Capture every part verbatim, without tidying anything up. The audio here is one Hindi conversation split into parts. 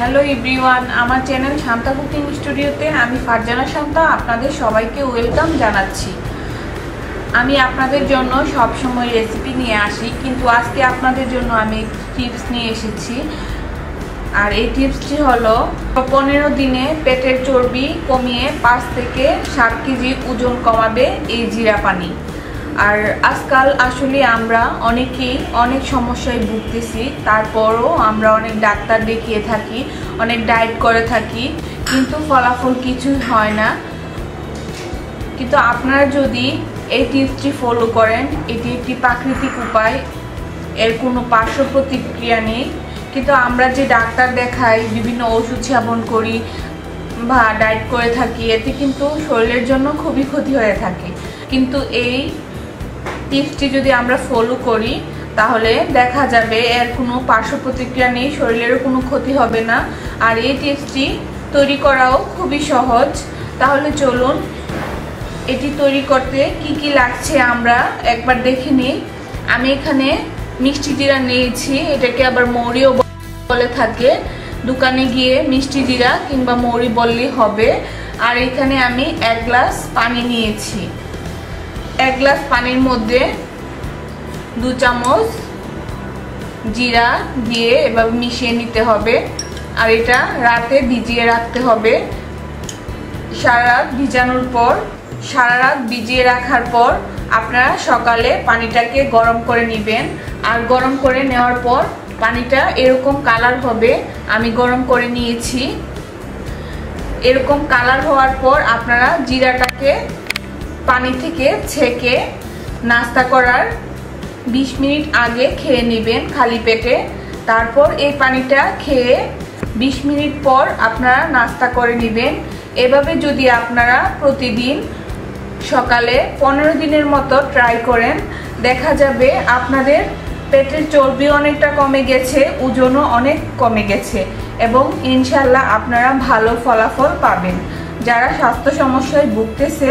हेलो एवरीवान, आमार चैनल शांता कुकिंग स्टूडियोते आमी फारजाना शांता आपनादेर सबाइके वेलकाम जानाচ্ছি। आमी आपनादेर जोन्नो सब समय रेसिपि निये आसि, किन्तु आजके आपनादेर जोन्नो आमी टिप्स निये एसेछि। आर एई टिप्सटी हलो पंद्रह दिने पेटेर चर्बि कमिये पाँच थेके सात केजी ओजन कमाबे एई जिरा पानी। और आजकल आसले आमरा अनेकेई अनेक समस्याय भुगतेछि, तारपरो आमरा अनेक डाक्तार देखिए थाकी, अनेक डाएट करे थाकी, किन्तु फलाफल किछुई हय ना। किन्तु आपनारा जदि एई टिप्सटी फलो करें, एटी एकटी प्राकृतिक उपाय, एर कोनो पार्श्व प्रतिक्रिया नेई। किन्तु आमरा जे डाक्तार देखाई, विभिन्न ओषुध सेवन करी बा डाएट करे थाकी, एते किन्तु शरीरेर जोन्नो खुबई क्षति हये थाके। किन्तु एई टिप्सटी जो फलो करी ताहले देखा जाबे एर कोनो पार्श्व प्रतिक्रिया नहीं, शरीरेर कोनो क्षति होबे ना। और ये टिप्सटी तैरी कराओ खुबी सहज। ताहले चलुन एटी तैरी करते की की लागछे आमरा एकबार देखे नेई। आमी एखाने मिष्टि जीरा नियेछि, एटाके आबार मौरिओ बले थाके, दोकाने गिये मिष्टि जीरा किंबा मौरी बललेई होबे। और एखाने आमी एक ग्लास पानी नियेछि, एक ग्लास पानी मध्य दो चामच जीरा दिए एभाबे मिशिए निते हबे। और एटा राते भिजिए राखते हबे, सारा रात भिजानोर पर सारा रात भिजिए राखार पर आपनारा सकाले पानीटाके गरम करे नेबेन। और गरम करे नेওয়ার पर पानीटा एरकम कालार हबे। आमी गरम करे निएछि, एरकम कालार होवार पर आपनारा जीराटाके पानी थेके छेके नास्ता करार बीस मिनट आगे खेये नेबेन खाली पेटे। तारपर एई पानीटा खेये बीस मिनट पर आपनारा नास्ता करे नेबेन। एभाबे जदि आपनारा प्रतिदिन सकाले पंद्रह दिनेर मतो ट्राई करें, देखा जाबे आपनादेर पेटेर चर्बि अनेकटा कमे गेछे, ओजनो अनेक कमे गेछे एबं इनशाल्लाह आपनारा भालो फलाफल पाबेन। যারা স্বাস্থ্য সমস্যায় ভুগতেছে,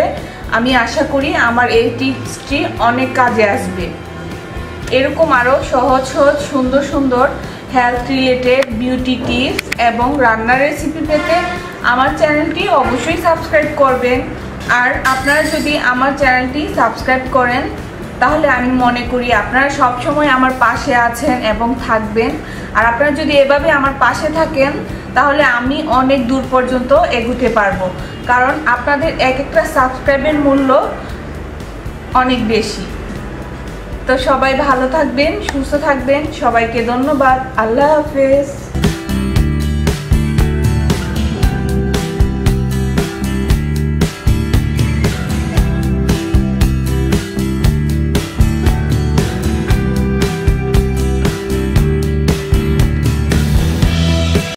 আমি আশা করি আমার এই টিপসটি অনেক কাজে আসবে। এরকম আরো সহজ সহজ সুন্দর সুন্দর হেলথ রিলেটেড বিউটি টিপস এবং রান্নার রেসিপি পেতে আমার চ্যানেলটি অবশ্যই সাবস্ক্রাইব করবেন। আর আপনারা যদি আমার চ্যানেলটি সাবস্ক্রাইব করেন, তাহলে আমি মনে করি আপনারা সব সময় আমার পাশে আছেন এবং থাকবেন। আর আপনারা যদি এভাবে আমার পাশে থাকেন, তাহলে আমি অনেক দূর পর্যন্ত এগোতে পারবো, কারণ আপনাদের এক একটা সাবস্ক্রাইবের মূল্য অনেক বেশি। তো সবাই ভালো থাকবেন, সুস্থ থাকবেন। সবাইকে ধন্যবাদ। আল্লাহ হাফেজ।